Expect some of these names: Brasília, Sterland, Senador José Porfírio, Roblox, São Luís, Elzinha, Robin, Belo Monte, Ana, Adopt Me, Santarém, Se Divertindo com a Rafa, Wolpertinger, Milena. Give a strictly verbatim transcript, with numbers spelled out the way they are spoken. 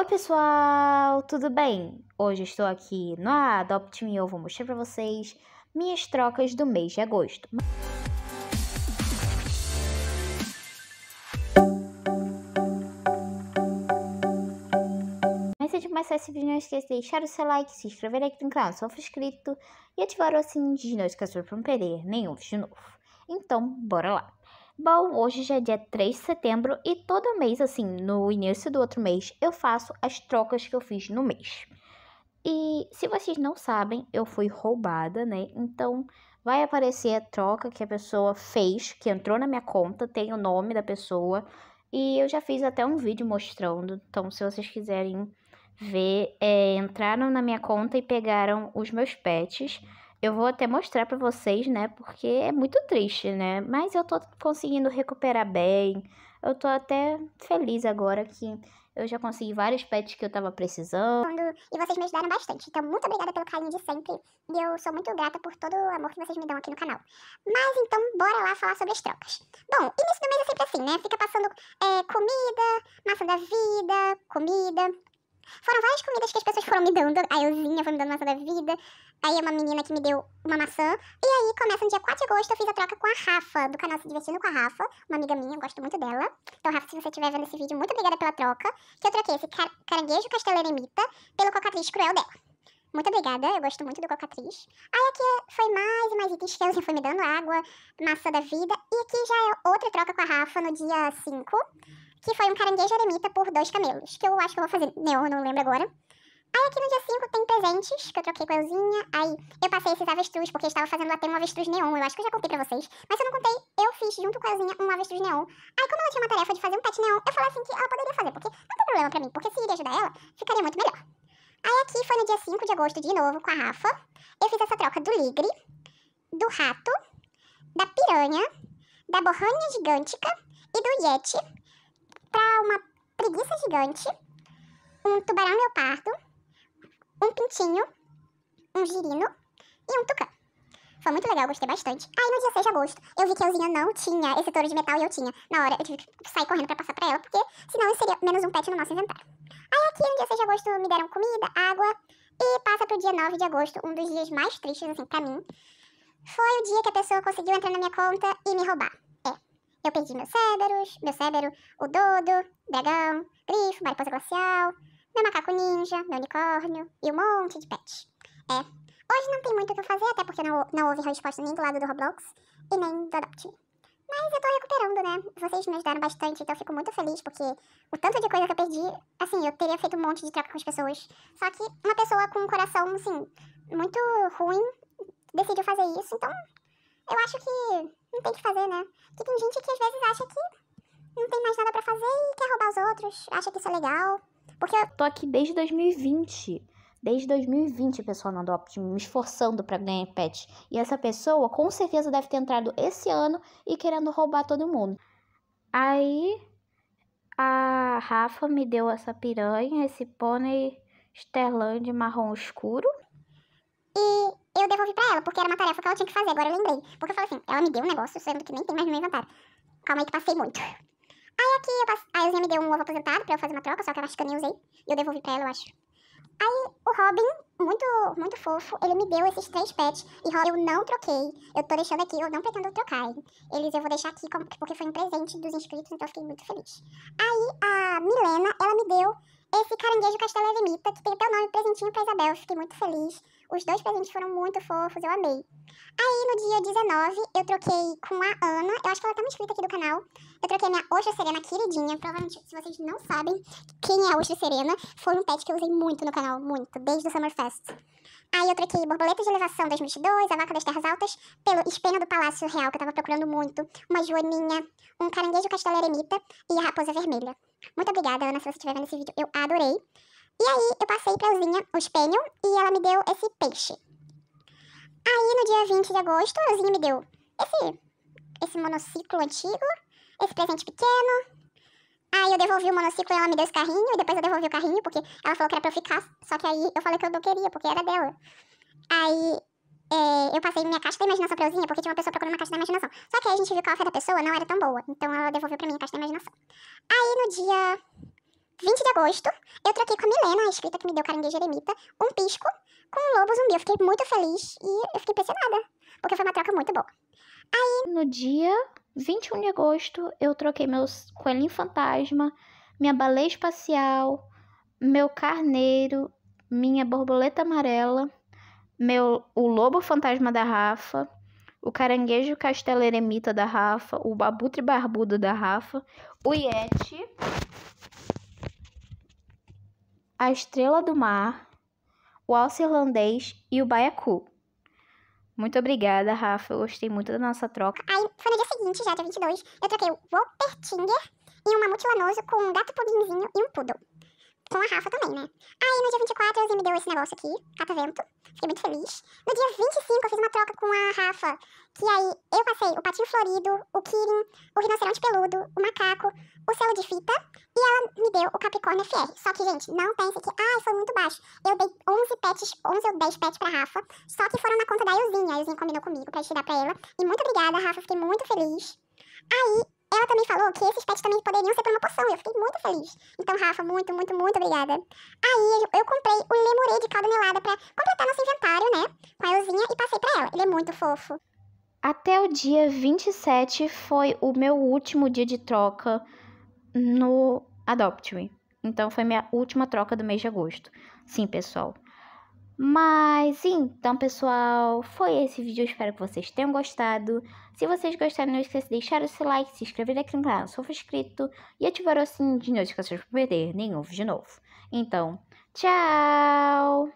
Oi pessoal, tudo bem? Hoje estou aqui no Adopt Me e eu vou mostrar para vocês minhas trocas do mês de agosto. Mas antes de começar esse vídeo, não esqueça de deixar o seu like, se inscrever aqui no canal se não for inscrito e ativar o sininho de notificações para não perder nenhum vídeo novo. Então, bora lá! Bom, hoje já é dia três de setembro e todo mês, assim, no início do outro mês, eu faço as trocas que eu fiz no mês. E se vocês não sabem, eu fui roubada, né? Então, vai aparecer a troca que a pessoa fez, que entrou na minha conta, tem o nome da pessoa. E eu já fiz até um vídeo mostrando, então se vocês quiserem ver, é, entraram na minha conta e pegaram os meus pets. Eu vou até mostrar pra vocês, né, porque é muito triste, né, mas eu tô conseguindo recuperar bem, eu tô até feliz agora que eu já consegui vários pets que eu tava precisando. E vocês me ajudaram bastante, então muito obrigada pelo carinho de sempre, e eu sou muito grata por todo o amor que vocês me dão aqui no canal. Mas então, bora lá falar sobre as trocas. Bom, início do mês é sempre assim, né, fica passando é, comida, maçã da vida, comida... Foram várias comidas que as pessoas foram me dando. A Elzinha foi me dando maçã da vida. Aí uma menina que me deu uma maçã. E aí começa no dia quatro de agosto. Eu fiz a troca com a Rafa, do canal Se Divertindo com a Rafa. Uma amiga minha, eu gosto muito dela. Então Rafa, se você estiver vendo esse vídeo, muito obrigada pela troca. Que eu troquei esse car caranguejo castelo eremita pelo cocatriz cruel dela. Muito obrigada, eu gosto muito do cocatriz. Aí aqui foi mais e mais itens que a Elzinha foi me dando. Água, maçã da vida. E aqui já é outra troca com a Rafa no dia cinco. Que foi um caranguejo eremita por dois camelos. Que eu acho que eu vou fazer neon, não lembro agora. Aí aqui no dia cinco tem presentes, que eu troquei com a Elzinha. Aí eu passei esses avestruz, porque eu estava fazendo até um avestruz neon. Eu acho que eu já contei pra vocês. Mas se eu não contei, eu fiz junto com a Elzinha um avestruz neon. Aí como ela tinha uma tarefa de fazer um pet neon, eu falei assim que ela poderia fazer. Porque não tem problema pra mim, porque se iria ajudar ela, ficaria muito melhor. Aí aqui foi no dia cinco de agosto, de novo, com a Rafa. Eu fiz essa troca do ligre, do rato, da piranha, da borrânia gigântica e do yeti. Pra uma preguiça gigante, um tubarão leopardo, um pintinho, um girino e um tucã. Foi muito legal, gostei bastante. Aí no dia seis de agosto, eu vi que a Elzinha não tinha esse touro de metal e eu tinha. Na hora eu tive que sair correndo pra passar pra ela, porque senão seria menos um pet no nosso inventário. Aí aqui no dia seis de agosto me deram comida, água e passa pro dia nove de agosto, um dos dias mais tristes assim pra mim. Foi o dia que a pessoa conseguiu entrar na minha conta e me roubar. Eu perdi meus céberos, meu cébero, o dodo, dragão, grifo, mariposa glacial, meu macaco ninja, meu unicórnio e um monte de pets. É, hoje não tem muito o que eu fazer, até porque não, não houve resposta nem do lado do Roblox e nem do Adopt Me. Mas eu tô recuperando, né? Vocês me ajudaram bastante, então eu fico muito feliz, porque o tanto de coisa que eu perdi, assim, eu teria feito um monte de troca com as pessoas. Só que uma pessoa com um coração, assim, muito ruim decidiu fazer isso, então... Eu acho que não tem o que fazer, né? Porque tem gente que às vezes acha que não tem mais nada pra fazer e quer roubar os outros. Acha que isso é legal. Porque eu tô aqui desde dois mil e vinte. Desde dois mil e vinte, pessoal, no Adopt Me, me esforçando pra ganhar pet. E essa pessoa com certeza deve ter entrado esse ano e querendo roubar todo mundo. Aí a Rafa me deu essa piranha, esse pônei Sterland marrom escuro. E... eu devolvi pra ela, porque era uma tarefa que ela tinha que fazer, agora eu lembrei. Porque eu falei assim, ela me deu um negócio, sendo que nem tem mais no meu inventário. Calma aí que passei muito. Aí aqui, eu passe... a Elzinha me deu um ovo aposentado pra eu fazer uma troca, só que eu acho que eu nem usei. E eu devolvi pra ela, eu acho. Aí, o Robin, muito, muito fofo, ele me deu esses três pets. E Robin, eu não troquei. Eu tô deixando aqui, eu não pretendo trocar. Eles eu vou deixar aqui, como... porque foi um presente dos inscritos, então eu fiquei muito feliz. Aí, a Milena, ela me deu... esse caranguejo castelo eremita, que tem até o nome presentinho pra Isabel, eu fiquei muito feliz. Os dois presentes foram muito fofos, eu amei. Aí no dia dezenove, eu troquei com a Ana, eu acho que ela tá uma inscrita aqui do canal. Eu troquei minha ostra serena queridinha, provavelmente se vocês não sabem quem é a ostra serena, foi um pet que eu usei muito no canal, muito, desde o Summerfest. Aí eu troquei borboletas de elevação dois mil e vinte e dois, a vaca das terras altas, pelo espelho do Palácio Real, que eu tava procurando muito, uma joaninha, um caranguejo castelo eremita e a raposa vermelha. Muito obrigada, Ana, se você estiver vendo esse vídeo, eu adorei. E aí, eu passei pra Elzinha os pênion e ela me deu esse peixe. Aí, no dia vinte de agosto, a Elzinha me deu esse, esse monociclo antigo, esse presente pequeno. Aí, eu devolvi o monociclo e ela me deu esse carrinho, e depois eu devolvi o carrinho, porque ela falou que era pra eu ficar, só que aí eu falei que eu não queria, porque era dela. Aí, é, eu passei minha caixa da imaginação pra Elzinha, porque tinha uma pessoa procurando uma caixa da imaginação. Só que aí a gente viu que a oferta da pessoa não era tão boa, então ela devolveu pra mim a caixa da imaginação. Aí, no dia vinte de agosto, eu troquei com a Milena, a escrita que me deu caranguejo eremita, um pisco com um lobo zumbi. Eu fiquei muito feliz e eu fiquei impressionada, porque foi uma troca muito boa. Aí, no dia vinte e um de agosto, eu troquei meus coelhinho fantasma, minha baleia espacial, meu carneiro, minha borboleta amarela, meu, o lobo fantasma da Rafa, o caranguejo castelo eremita da Rafa, o abutre barbudo da Rafa, o iete, a estrela do mar, o alce irlandês e o baiacu. Muito obrigada, Rafa. Eu gostei muito da nossa troca. Aí, foi no dia seguinte, já dia vinte e dois, eu troquei o Wolpertinger e um mamute lanoso com um gato puguinzinho e um poodle. Com a Rafa também, né? Aí, no dia vinte e quatro, a Elzinha me deu esse negócio aqui, catavento. Fiquei muito feliz. No dia vinte e cinco, eu fiz uma troca com a Rafa, que aí eu passei o patinho florido, o Kirin, o rinoceronte peludo, o macaco, o selo de fita, e ela me deu o Capricórnio F R. Só que, gente, não pense que, ai, foi muito baixo. Eu dei onze pets, onze ou dez pets pra Rafa, só que foram na conta da Elzinha. A Elzinha combinou comigo pra estudar pra ela. E muito obrigada, Rafa, fiquei muito feliz. Aí, ela também falou que esses pets também poderiam ser por uma poção, e eu fiquei muito feliz. Então, Rafa, muito, muito, muito obrigada. Aí, eu comprei o lemurê de caldo melada pra completar nosso inventário, né? Com a Elzinha, e passei pra ela. Ele é muito fofo. Até o dia vinte e sete foi o meu último dia de troca no Adopt Me. Então, foi minha última troca do mês de agosto. Sim, pessoal. Mas, então, pessoal, foi esse vídeo. Eu espero que vocês tenham gostado. Se vocês gostaram, não esqueça de deixar o seu like, se inscrever aqui no canal se for inscrito e ativar o sininho de notificações para não perder nenhum vídeo novo. Então, tchau!